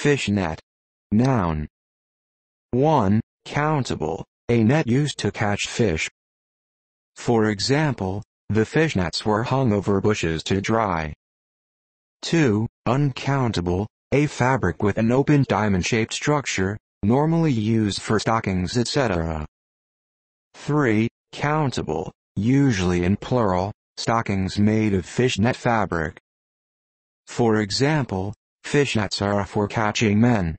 Fishnet. Noun. 1. Countable, a net used to catch fish. For example, the fishnets were hung over bushes to dry. 2. Uncountable, a fabric with an open diamond-shaped structure, normally used for stockings, etc. 3. Countable, usually in plural, stockings made of fishnet fabric. For example, fishnets are for catching men.